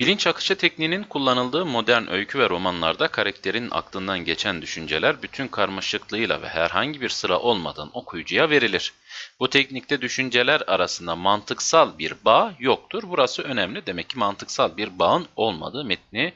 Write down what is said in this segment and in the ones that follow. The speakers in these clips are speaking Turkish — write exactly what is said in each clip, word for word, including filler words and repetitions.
Bilinç akışı tekniğinin kullanıldığı modern öykü ve romanlarda karakterin aklından geçen düşünceler bütün karmaşıklığıyla ve herhangi bir sıra olmadan okuyucuya verilir. Bu teknikte düşünceler arasında mantıksal bir bağ yoktur. Burası önemli. Demek ki mantıksal bir bağın olmadığı metni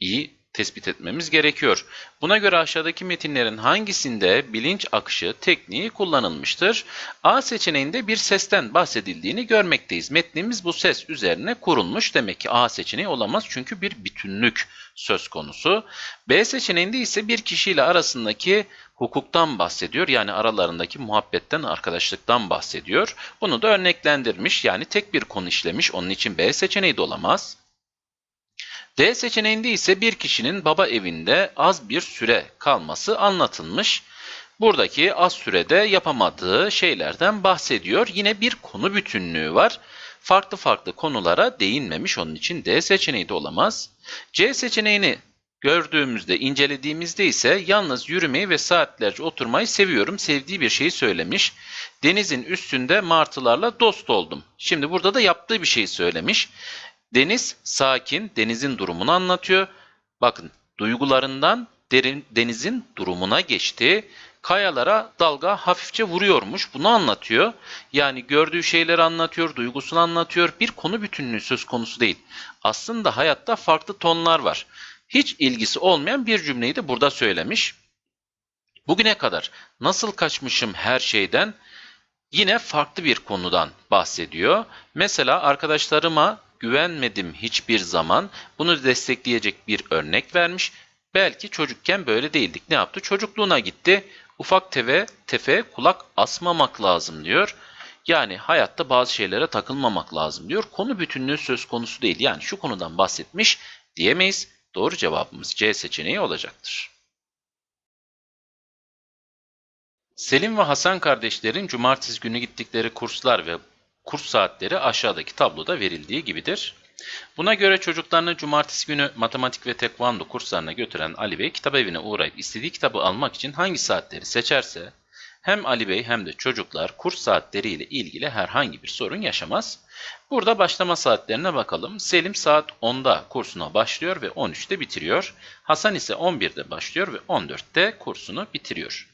iyi tespit etmemiz gerekiyor. Buna göre aşağıdaki metinlerin hangisinde bilinç akışı tekniği kullanılmıştır? A seçeneğinde bir sesten bahsedildiğini görmekteyiz. Metnimiz bu ses üzerine kurulmuş. Demek ki A seçeneği olamaz çünkü bir bütünlük söz konusu. B seçeneğinde ise bir kişiyle arasındaki hukuktan bahsediyor. Yani aralarındaki muhabbetten, arkadaşlıktan bahsediyor. Bunu da örneklendirmiş. Yani tek bir konu işlemiş. Onun için B seçeneği de olamaz. D seçeneğinde ise bir kişinin baba evinde az bir süre kalması anlatılmış. Buradaki az sürede yapamadığı şeylerden bahsediyor. Yine bir konu bütünlüğü var. Farklı farklı konulara değinmemiş. Onun için D seçeneği de olamaz. C seçeneğini gördüğümüzde, incelediğimizde ise yalnız yürümeyi ve saatlerce oturmayı seviyorum. Sevdiği bir şeyi söylemiş. Denizin üstünde martılarla dost oldum. Şimdi burada da yaptığı bir şeyi söylemiş. Deniz sakin, denizin durumunu anlatıyor. Bakın, duygularından derin, denizin durumuna geçti. Kayalara dalga hafifçe vuruyormuş, bunu anlatıyor. Yani gördüğü şeyleri anlatıyor, duygusunu anlatıyor. Bir konu bütünlüğü söz konusu değil. Aslında hayatta farklı tonlar var. Hiç ilgisi olmayan bir cümleyi de burada söylemiş. Bugüne kadar nasıl kaçmışım her şeyden? Yine farklı bir konudan bahsediyor. Mesela arkadaşlarıma güvenmedim hiçbir zaman. Bunu destekleyecek bir örnek vermiş. Belki çocukken böyle değildik. Ne yaptı? Çocukluğuna gitti. Ufak tefe, tefe kulak asmamak lazım diyor. Yani hayatta bazı şeylere takılmamak lazım diyor. Konu bütünlüğü söz konusu değil. Yani şu konudan bahsetmiş diyemeyiz. Doğru cevabımız C seçeneği olacaktır. Selim ve Hasan kardeşlerin cumartesi günü gittikleri kurslar ve kurs saatleri aşağıdaki tabloda verildiği gibidir. Buna göre çocuklarını cumartesi günü matematik ve tekvando kurslarına götüren Ali Bey, kitap evine uğrayıp istediği kitabı almak için hangi saatleri seçerse hem Ali Bey hem de çocuklar kurs saatleriyle ilgili herhangi bir sorun yaşamaz. Burada başlama saatlerine bakalım. Selim saat onda kursuna başlıyor ve on üçte bitiriyor. Hasan ise on birde başlıyor ve on dörtte kursunu bitiriyor.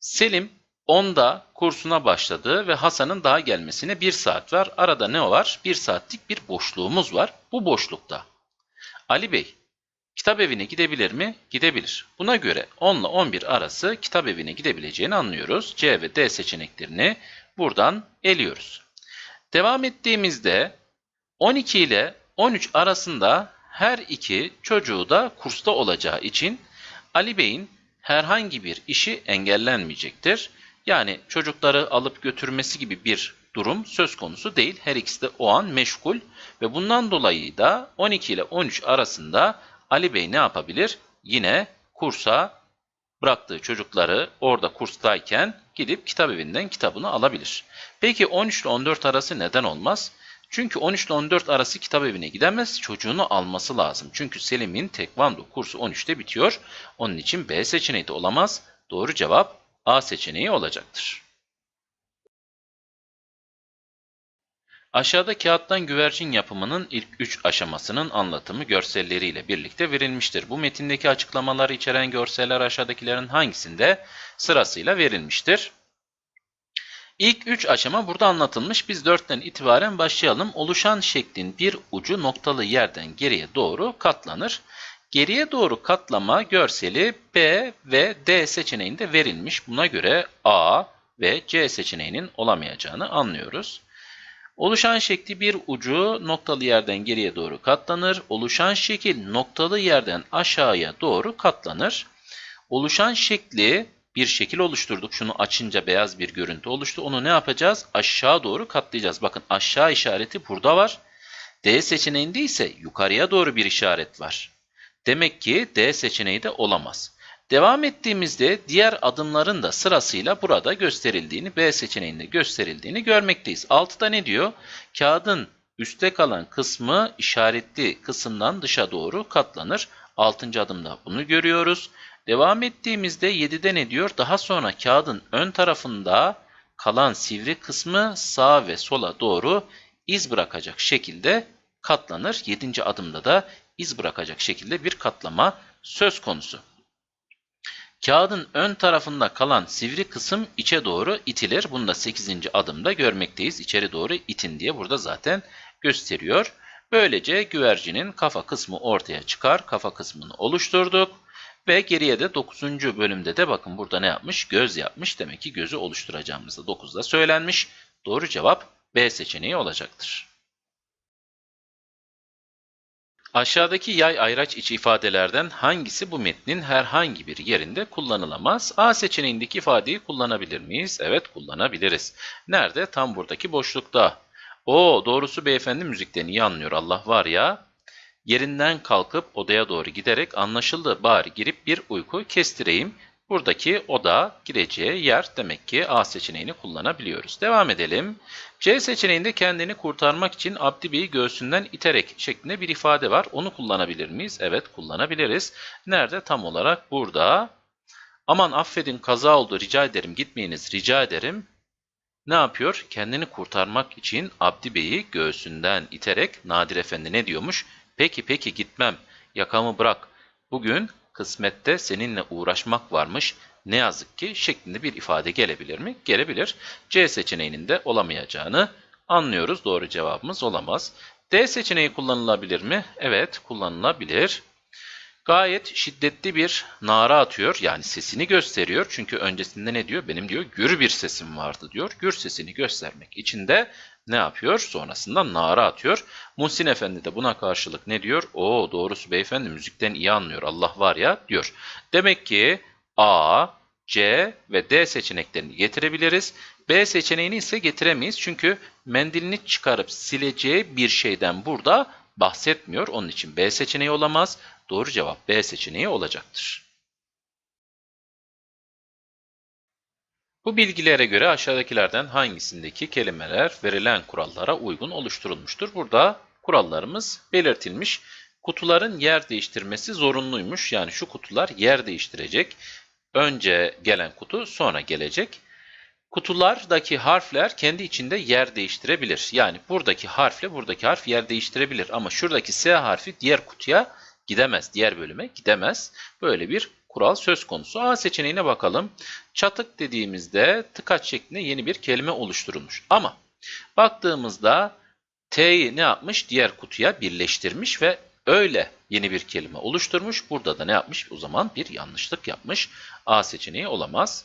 Selim onda kursuna başladı ve Hasan'ın daha gelmesine bir saat var. Arada ne var? bir saatlik bir boşluğumuz var. Bu boşlukta Ali Bey kitap evine gidebilir mi? Gidebilir. Buna göre on ile on bir arası kitap evine gidebileceğini anlıyoruz. C ve D seçeneklerini buradan eliyoruz. Devam ettiğimizde on iki ile on üç arasında her iki çocuğu da kursta olacağı için Ali Bey'in herhangi bir işi engellenmeyecektir. Yani çocukları alıp götürmesi gibi bir durum söz konusu değil. Her ikisi de o an meşgul ve bundan dolayı da on iki ile on üç arasında Ali Bey ne yapabilir? Yine kursa bıraktığı çocukları orada kurstayken gidip kitap evinden kitabını alabilir. Peki on üç ile on dört arası neden olmaz? Çünkü on üç ile on dört arası kitap evine gidemez, çocuğunu alması lazım. Çünkü Selim'in tekvando kursu on üçte bitiyor. Onun için B seçeneği de olamaz. Doğru cevap A seçeneği olacaktır. Aşağıda kağıttan güvercin yapımının ilk üç aşamasının anlatımı görselleriyle birlikte verilmiştir. Bu metindeki açıklamaları içeren görseller aşağıdakilerin hangisinde sırasıyla verilmiştir? İlk üç aşama burada anlatılmış. Biz dörtten itibaren başlayalım. Oluşan şeklin bir ucu noktalı yerden geriye doğru katlanır. Geriye doğru katlama görseli B ve D seçeneğinde verilmiş. Buna göre A ve C seçeneğinin olamayacağını anlıyoruz. Oluşan şekli bir ucu noktalı yerden geriye doğru katlanır. Oluşan şekil noktalı yerden aşağıya doğru katlanır. Oluşan şekli bir şekil oluşturduk. Şunu açınca beyaz bir görüntü oluştu. Onu ne yapacağız? Aşağı doğru katlayacağız. Bakın aşağı işareti burada var. D seçeneğinde ise yukarıya doğru bir işaret var. Demek ki D seçeneği de olamaz. Devam ettiğimizde diğer adımların da sırasıyla burada gösterildiğini, B seçeneğinde gösterildiğini görmekteyiz. altıda ne diyor? Kağıdın üstte kalan kısmı işaretli kısımdan dışa doğru katlanır. altıncı adımda bunu görüyoruz. Devam ettiğimizde yedide ne diyor? Daha sonra kağıdın ön tarafında kalan sivri kısmı sağa ve sola doğru iz bırakacak şekilde katlanır. yedinci adımda da iz bırakacak şekilde bir katlama söz konusu. Kağıdın ön tarafında kalan sivri kısım içe doğru itilir. Bunu da sekizinci adımda görmekteyiz. İçeri doğru itin diye burada zaten gösteriyor. Böylece güvercinin kafa kısmı ortaya çıkar. Kafa kısmını oluşturduk. Ve geriye de dokuzuncu bölümde de bakın burada ne yapmış? Göz yapmış. Demek ki gözü oluşturacağımızda dokuzda söylenmiş. Doğru cevap B seçeneği olacaktır. Aşağıdaki yay ayraç içi ifadelerden hangisi bu metnin herhangi bir yerinde kullanılamaz? A seçeneğindeki ifadeyi kullanabilir miyiz? Evet, kullanabiliriz. Nerede? Tam buradaki boşlukta. Oo, doğrusu beyefendi müzikten iyi anlıyor, Allah var ya. Yerinden kalkıp odaya doğru giderek anlaşıldı, bari girip bir uyku kestireyim. Buradaki oda gireceği yer, demek ki A seçeneğini kullanabiliyoruz. Devam edelim. C seçeneğinde kendini kurtarmak için Abdi Bey'i göğsünden iterek şeklinde bir ifade var. Onu kullanabilir miyiz? Evet, kullanabiliriz. Nerede? Tam olarak burada. Aman affedin, kaza oldu, rica ederim, gitmeyiniz, rica ederim. Ne yapıyor? Kendini kurtarmak için Abdi Bey'i göğsünden iterek Nadir Efendi ne diyormuş? Peki peki gitmem, yakamı bırak, bugün kısmette seninle uğraşmak varmış, ne yazık ki şeklinde bir ifade gelebilir mi? Gelebilir. C seçeneğinin de olamayacağını anlıyoruz. Doğru cevabımız olamaz. D seçeneği kullanılabilir mi? Evet, kullanılabilir. Gayet şiddetli bir nara atıyor. Yani sesini gösteriyor. Çünkü öncesinde ne diyor? Benim diyor gür bir sesim vardı diyor. Gür sesini göstermek için de ne yapıyor? Sonrasında nara atıyor. Muhsin Efendi de buna karşılık ne diyor? Oo, doğrusu beyefendi müzikten iyi anlıyor, Allah var ya diyor. Demek ki A, C ve D seçeneklerini getirebiliriz. B seçeneğini ise getiremeyiz. Çünkü mendilini çıkarıp sileceği bir şeyden burada bahsetmiyor. Onun için B seçeneği olamaz. Doğru cevap B seçeneği olacaktır. Bu bilgilere göre aşağıdakilerden hangisindeki kelimeler verilen kurallara uygun oluşturulmuştur? Burada kurallarımız belirtilmiş. Kutuların yer değiştirmesi zorunluymuş. Yani şu kutular yer değiştirecek. Önce gelen kutu sonra gelecek. Kutulardaki harfler kendi içinde yer değiştirebilir. Yani buradaki harfle buradaki harf yer değiştirebilir. Ama şuradaki S harfi diğer kutuya gidemez. Diğer bölüme gidemez. Böyle bir kural söz konusu. A seçeneğine bakalım. Çatık dediğimizde tıkaç şeklinde yeni bir kelime oluşturulmuş. Ama baktığımızda T'yi ne yapmış? Diğer kutuya birleştirmiş ve öyle yeni bir kelime oluşturmuş. Burada da ne yapmış? O zaman bir yanlışlık yapmış. A seçeneği olamaz.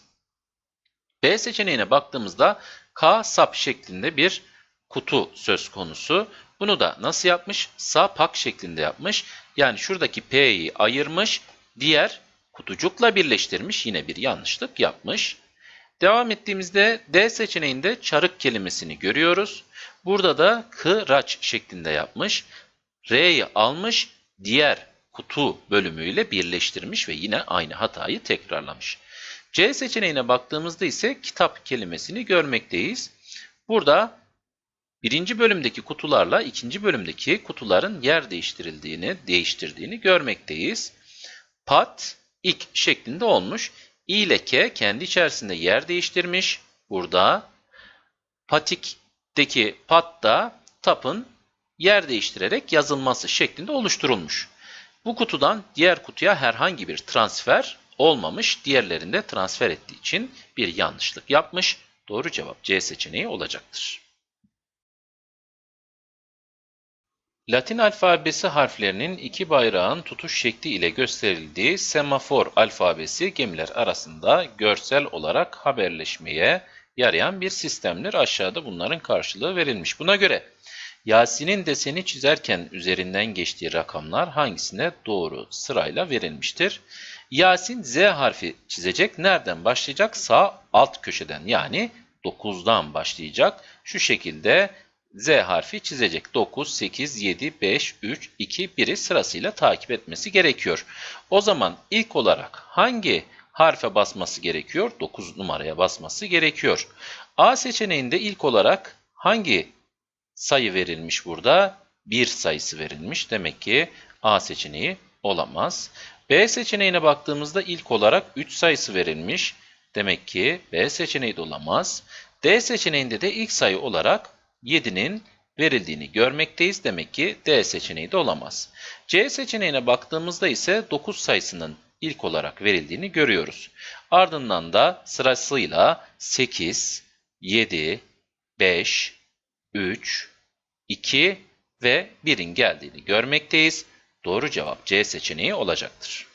B seçeneğine baktığımızda K sap şeklinde bir kutu söz konusu. Bunu da nasıl yapmış? Sapak şeklinde yapmış. Yani şuradaki P'yi ayırmış. Diğer kutucukla birleştirmiş. Yine bir yanlışlık yapmış. Devam ettiğimizde D seçeneğinde çarık kelimesini görüyoruz. Burada da kıraç şeklinde yapmış. R'yi almış. Diğer kutu bölümüyle birleştirmiş ve yine aynı hatayı tekrarlamış. C seçeneğine baktığımızda ise kitap kelimesini görmekteyiz. Burada birinci bölümdeki kutularla ikinci bölümdeki kutuların yer değiştirildiğini, değiştirdiğini görmekteyiz. Pat, ik şeklinde olmuş. İ ile K kendi içerisinde yer değiştirmiş. Burada patikteki pat da tapın yer değiştirerek yazılması şeklinde oluşturulmuş. Bu kutudan diğer kutuya herhangi bir transfer olmamış. Diğerlerinde transfer ettiği için bir yanlışlık yapmış. Doğru cevap C seçeneği olacaktır. Latin alfabesi harflerinin iki bayrağın tutuş şekli ile gösterildiği semafor alfabesi gemiler arasında görsel olarak haberleşmeye yarayan bir sistemdir. Aşağıda bunların karşılığı verilmiş. Buna göre Yasin'in deseni çizerken üzerinden geçtiği rakamlar hangisine doğru sırayla verilmiştir? Yasin Z harfi çizecek. Nereden başlayacak? Sağ alt köşeden, yani dokuzdan başlayacak. Şu şekilde Z harfi çizecek. dokuz, sekiz, yedi, beş, üç, iki, biri sırasıyla takip etmesi gerekiyor. O zaman ilk olarak hangi harfe basması gerekiyor? dokuz numaraya basması gerekiyor. A seçeneğinde ilk olarak hangi sayı verilmiş burada? bir sayısı verilmiş. Demek ki A seçeneği olamaz. B seçeneğine baktığımızda ilk olarak üç sayısı verilmiş. Demek ki B seçeneği de olamaz. D seçeneğinde de ilk sayı olarak yedinin verildiğini görmekteyiz. Demek ki D seçeneği de olamaz. C seçeneğine baktığımızda ise dokuz sayısının ilk olarak verildiğini görüyoruz. Ardından da sırasıyla sekiz, yedi, beş, üç, iki ve birin geldiğini görmekteyiz. Doğru cevap C seçeneği olacaktır.